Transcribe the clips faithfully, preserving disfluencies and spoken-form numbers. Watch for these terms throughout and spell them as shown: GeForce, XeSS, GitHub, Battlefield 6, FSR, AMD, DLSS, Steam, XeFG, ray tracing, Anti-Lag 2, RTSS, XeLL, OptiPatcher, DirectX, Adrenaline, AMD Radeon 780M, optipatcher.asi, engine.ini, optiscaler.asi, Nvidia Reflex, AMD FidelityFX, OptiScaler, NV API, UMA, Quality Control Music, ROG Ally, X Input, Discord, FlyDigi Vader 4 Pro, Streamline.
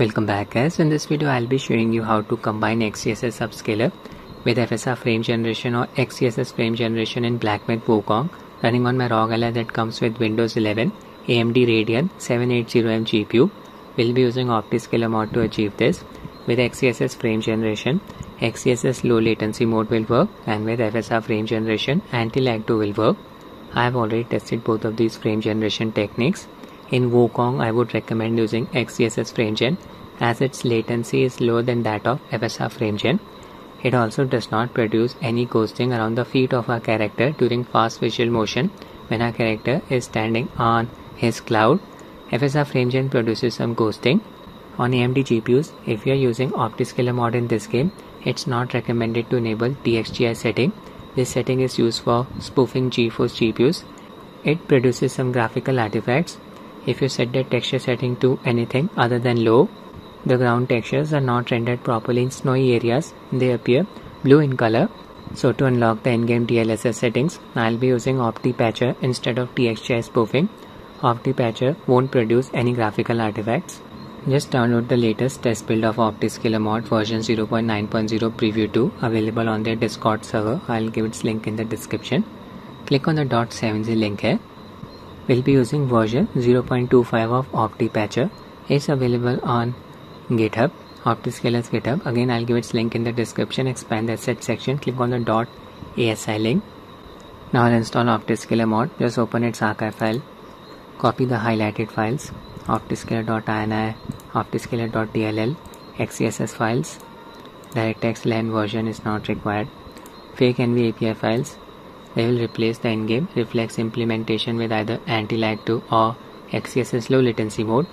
Welcome back guys. In this video I'll be showing you how to combine XeSS upscaler with F S R frame generation or XeSS frame generation in Black Myth Wukong running on my R O G Ally that comes with Windows eleven A M D Radeon seven eighty M G P U. We'll be using OptiScaler mod to achieve this. With XeSS frame generation, XeSS low latency mode will work, and with F S R frame generation, Anti-Lag two will work. I have already tested both of these frame generation techniques. In Wukong, I would recommend using XeSS frame gen as its latency is lower than that of F S R frame gen. It also does not produce any ghosting around the feet of our character during fast visual motion when our character is standing on his cloud. F S R frame gen produces some ghosting. On A M D G P Us, if you are using OptiScaler mod in this game, it's not recommended to enable D X G I setting. This setting is used for spoofing GeForce G P Us. It produces some graphical artifacts. If you set the texture setting to anything other than low, the ground textures are not rendered properly in snowy areas. They appear blue in color. So to unlock the in-game D L S S settings, I'll be using OptiPatcher instead of D X G I spoofing. OptiPatcher won't produce any graphical artifacts. Just download the latest test build of OptiScaler mod version zero point nine point zero preview two available on their Discord server. I'll give its link in the description. Click on the .seven z link here. We'll be using version zero point two five of OptiPatcher. It's available on GitHub, OptiScaler's GitHub. Again, I'll give its link in the description. Expand the asset section. Click on the .asi link. Now I'll install OptiScaler mod. Just open its archive file. Copy the highlighted files: optiscaler.ini, optiscaler.dll, X E S S files. DirectX LAN version is not required. Fake N V A P I files. They will replace the in-game reflex implementation with either Anti-Lag two or XeSS low latency mode.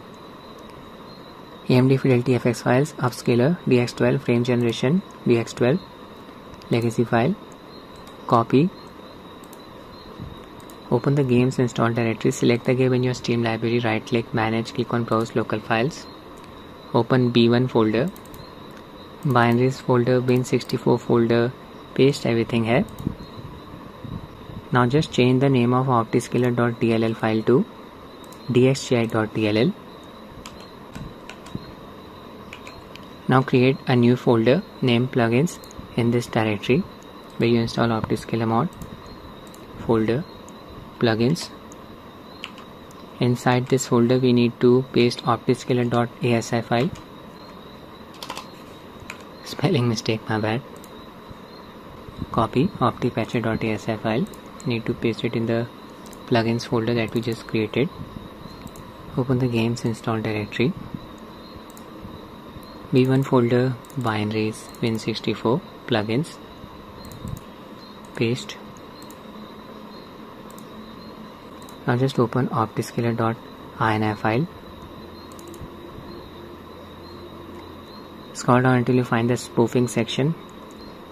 A M D FidelityFX files, upscaler, D X twelve, frame generation, D X twelve, legacy file, copy. Open the game's install directory, select the game in your Steam library, right click, manage, click on browse local files. Open B one folder, binaries folder, bin sixty-four folder, paste everything here. Now just change the name of optiscaler.dll file to D X G I dot D L L. Now create a new folder named plugins in this directory where you install OptiScaler mod. Folder plugins. Inside this folder we need to paste optiscaler.asi file. Spelling mistake, my bad. Copy optipatcher.asi file. Need to paste it in the plugins folder that we just created. Open the game's install directory, B one folder, binaries, bin sixty-four, plugins, paste. Now just open optiscaler.ini file. Scroll down until you find the spoofing section.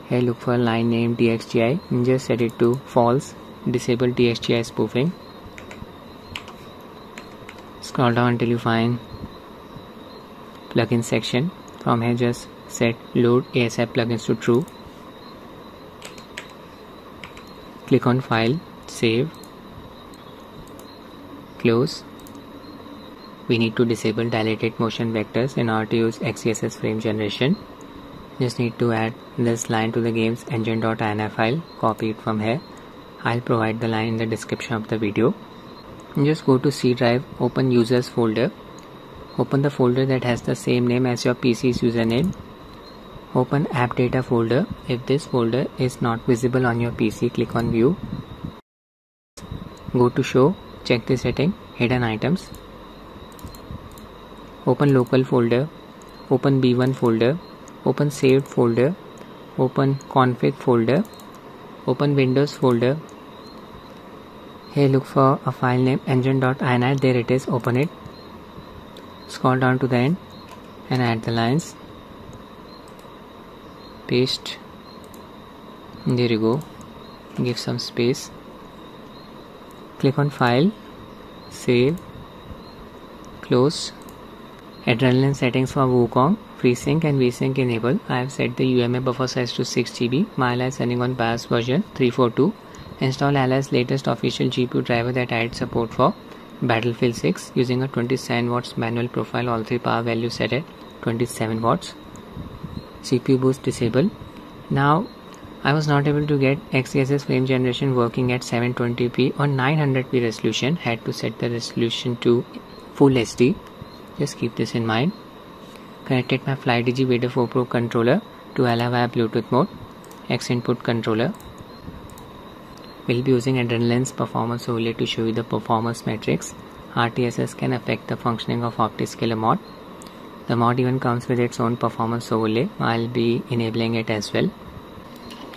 Here look for a line named D X G I and just set it to false. Disable D X G I spoofing. Scroll down until you find plugin section. From here just set load A S I plugins to true. Click on file, save, close. We need to disable dilated motion vectors in order to use XeSS frame generation. Just need to add this line to the game's engine.ini file. Copy it from here. I'll provide the line in the description of the video. Just go to C drive, open users folder. Open the folder that has the same name as your P C's username. Open app data folder. If this folder is not visible on your P C, click on view. Go to show, check the setting, hidden items. Open local folder. Open B one folder. Open saved folder, open config folder, open Windows folder. Here look for a file name engine.ini. There it is, open it. Scroll down to the end and add the lines. Paste. There you go. Give some space. Click on file, save, close. Adrenaline settings for Wukong. V-Sync and V-Sync enable. I have set the U M A buffer size to six G B. My Ally is running on BIOS version three forty-two. Install Ally's latest official G P U driver that adds support for Battlefield six using a twenty-seven watts manual profile, all three power values set at twenty-seven watts. C P U boost disable. Now I was not able to get XeSS frame generation working at seven twenty p or nine hundred p resolution. Had to set the resolution to full H D. Just keep this in mind. Connected my FlyDigi Vader four Pro controller to Ally via Bluetooth mode. X Input controller. We'll be using Adrenaline's performance overlay to show you the performance metrics. R T S S can affect the functioning of OptiScaler mod. The mod even comes with its own performance overlay. I'll be enabling it as well.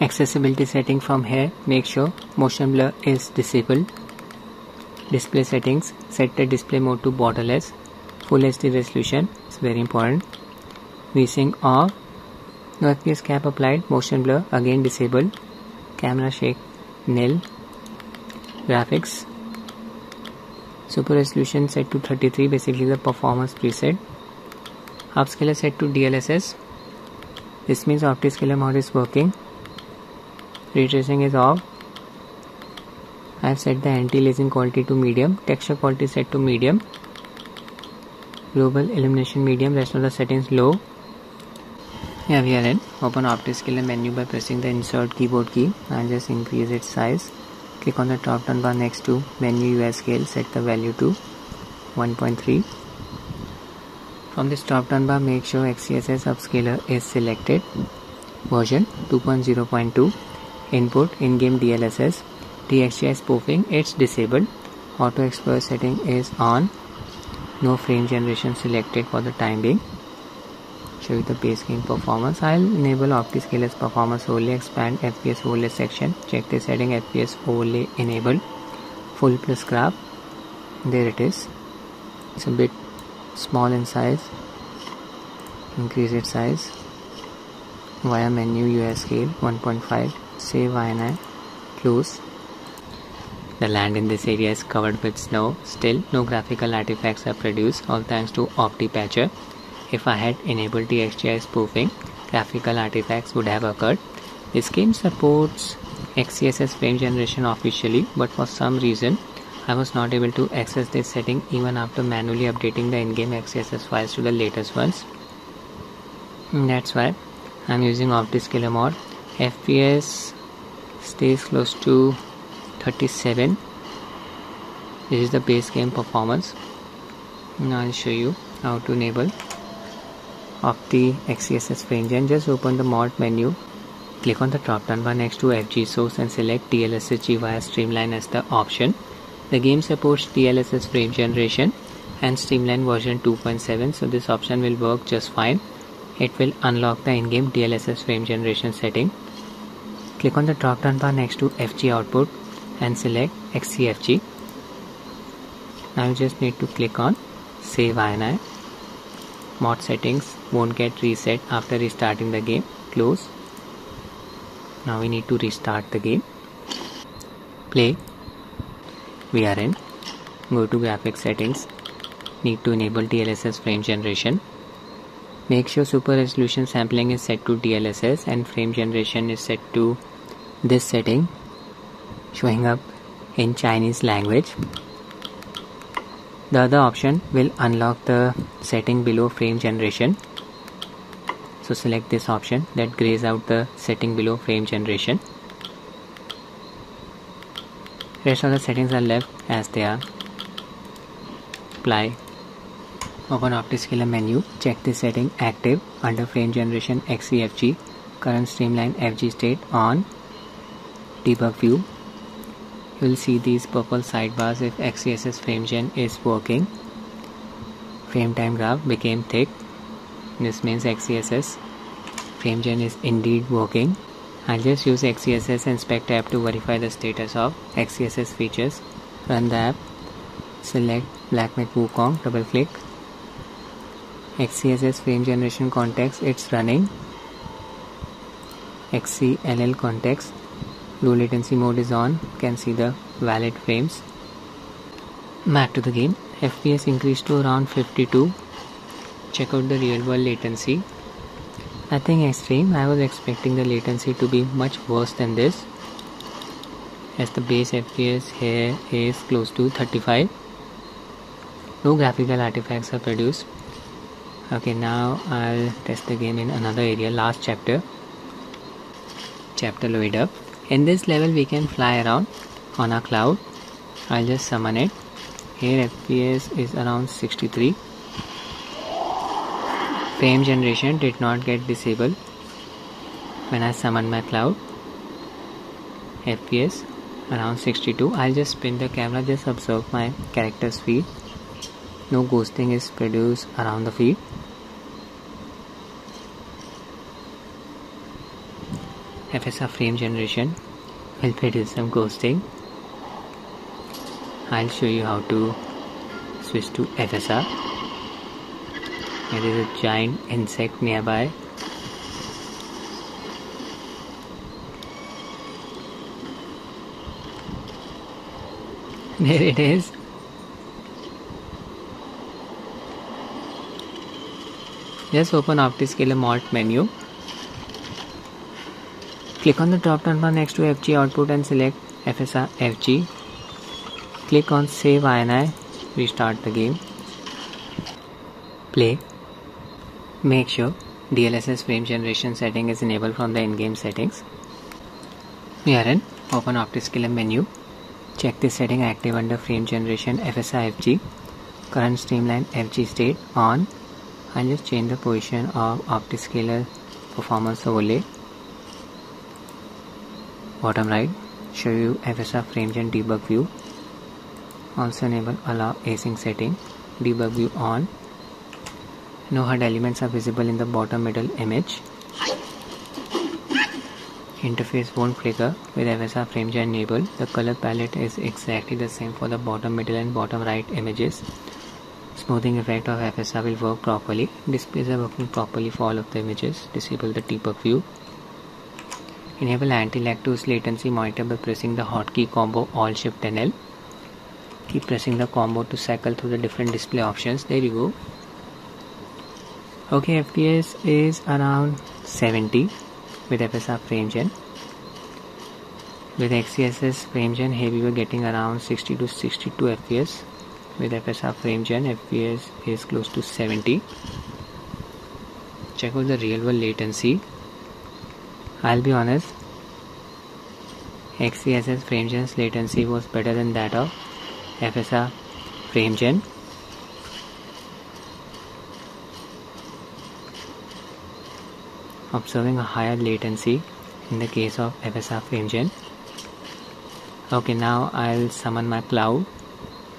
Accessibility setting from here, make sure motion blur is disabled. Display settings, set the display mode to borderless. Full H D resolution is very important. V-Sync off. No F P S cap applied. Motion blur again disabled. Camera shake nil. Graphics. Super resolution set to thirty-three, basically the performance preset. Upscaler set to D L S S. This means OptiScaler mod is working. Ray tracing is off. I have set the anti-aliasing quality to medium. Texture quality set to medium. Global illumination medium. Rest of the settings low. Yeah, we are in. Open OptiScaler menu by pressing the insert keyboard key and just increase its size. Click on the drop down bar next to menu U I scale, set the value to one point three. From this drop down bar, make sure XeSS upscaler is selected. Version two point zero point two. Input in-game D L S S. D X G I spoofing, it's disabled. Auto Explorer setting is on. No frame generation selected for the time being. Show you the base game performance. I'll enable OptiScaler's performance overlay, expand F P S overlay section, check the setting F P S overlay enabled, full plus graph. There it is. It's a bit small in size. Increase its size via menu U I scale one point five. Save I N I, close. The land in this area is covered with snow. Still, no graphical artifacts are produced, all thanks to OptiPatcher. If I had enabled D X G I spoofing, graphical artifacts would have occurred. This game supports XeSS frame generation officially, but for some reason, I was not able to access this setting even after manually updating the in-game XeSS files to the latest ones. That's why I'm using OptiScaler mod. F P S stays close to thirty-seven. This is the base game performance. Now I'll show you how to enable Opti XeSS frame gen. Just open the mod menu, click on the drop down bar next to F G source and select D L S S via Streamline as the option. The game supports D L S S frame generation and Streamline version two point seven, so this option will work just fine. It will unlock the in-game D L S S frame generation setting. Click on the drop down bar next to F G output and select XeFG. Now you just need to click on Save I N I. Mod settings won't get reset after restarting the game. Close. Now we need to restart the game. Play. We are in. Go to graphic settings. Need to enable D L S S frame generation. Make sure super resolution sampling is set to D L S S and frame generation is set to this setting, showing up in Chinese language. The other option will unlock the setting below frame generation. So select this option that grays out the setting below frame generation. Rest of the settings are left as they are. Apply. Open OptiScaler menu, check the setting active under frame generation XeFG, current Streamline F G state on. Debug view. You will see these purple sidebars if XeSS frame gen is working. Frame time graph became thick. This means XeSS frame gen is indeed working. I'll just use XeSS inspect app to verify the status of XeSS features. Run the app. Select Black Myth Wukong. Double click. XeSS frame generation context. It's running. X C L L context. Low latency mode is on, can see the valid frames. Back to the game. F P S increased to around fifty-two. Check out the real world latency. Nothing extreme, I was expecting the latency to be much worse than this, as the base F P S here is close to thirty-five. No graphical artifacts are produced. Okay, now I'll test the game in another area, last chapter, chapter load up. In this level we can fly around on our cloud. I'll just summon it. Here F P S is around sixty-three. Frame generation did not get disabled when I summon my cloud. F P S around sixty-two. I'll just spin the camera, just observe my character's feet. No ghosting is produced around the feet. F S R frame generation will produce some ghosting. I'll show you how to switch to F S R. There is a giant insect nearby. There it is. Just open OptiScaler Malt menu. Click on the drop down bar next to F G output and select F S R F G. Click on Save I N I. Restart the game. Play. Make sure D L S S frame generation setting is enabled from the in-game settings. We are in. Open OptiScaler menu. Check this setting active under frame generation F S R F G. Current Streamline F G state on. I'll just change the position of OptiScaler performance overlay. Bottom right, show you F S R frame gen debug view. Also enable allow async setting. Debug view on. No H U D elements are visible in the bottom middle image. Interface won't flicker with F S R frame gen enabled. The color palette is exactly the same for the bottom middle and bottom right images. Smoothing effect of F S R will work properly. Displays are working properly for all of the images. Disable the debug view. Enable Anti-Lag two's latency monitor by pressing the hotkey combo Alt Shift N L. Keep pressing the combo to cycle through the different display options. There you go. Okay, F P S is around seventy with F S R frame gen. With XeSS frame gen, here we were getting around sixty to sixty-two F P S. With F S R frame gen, F P S is close to seventy. Check out the real world latency. I'll be honest, XeSS frame gen's latency was better than that of F S R frame gen. Observing a higher latency in the case of F S R frame gen. Okay, now I'll summon my cloud.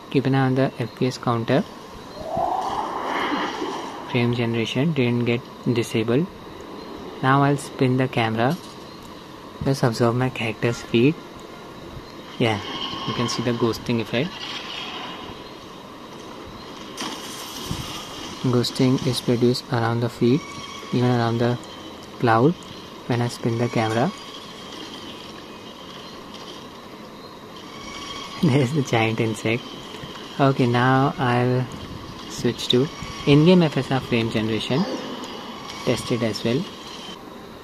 Keep an eye on the F P S counter. Frame generation didn't get disabled. Now I'll spin the camera. Just observe my character's feet. Yeah, you can see the ghosting effect. Ghosting is produced around the feet, even around the cloud when I spin the camera. There's the giant insect. Okay, now I'll switch to in-game F S R frame generation. Test it as well.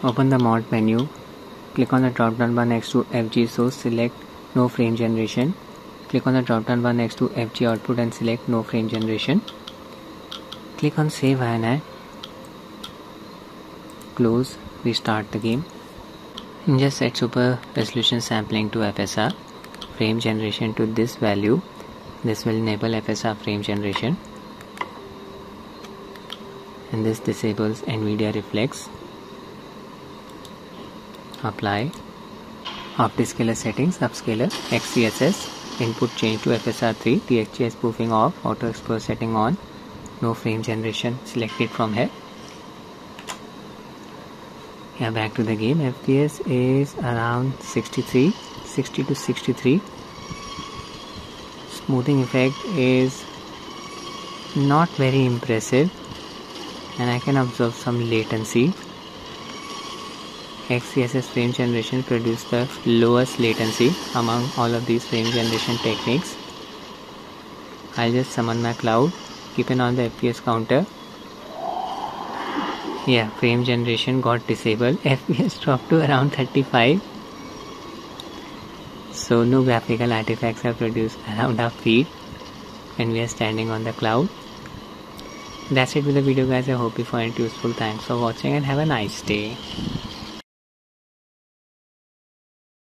Open the mod menu. Click on the drop-down bar next to F G source. Select no frame generation. Click on the drop-down bar next to F G output and select no frame generation. Click on Save I N I. Close. Restart the game. Just set super resolution sampling to F S R frame generation to this value. This will enable F S R frame generation, and this disables NVIDIA reflex. Apply. OptiScaler settings, upscaler, XeSS, input change to F S R three, D X G I spoofing off, auto explore setting on, no frame generation selected from here. Yeah, back to the game. F P S is around sixty-three, sixty to sixty-three. Smoothing effect is not very impressive, and I can observe some latency. XeSS frame generation produced the lowest latency among all of these frame generation techniques. I'll just summon my cloud. Keep an eye on the F P S counter. Yeah, frame generation got disabled. F P S dropped to around thirty-five. So no graphical artifacts are produced around our feet when we are standing on the cloud. That's it with the video guys. I hope you find it useful. Thanks for watching and have a nice day.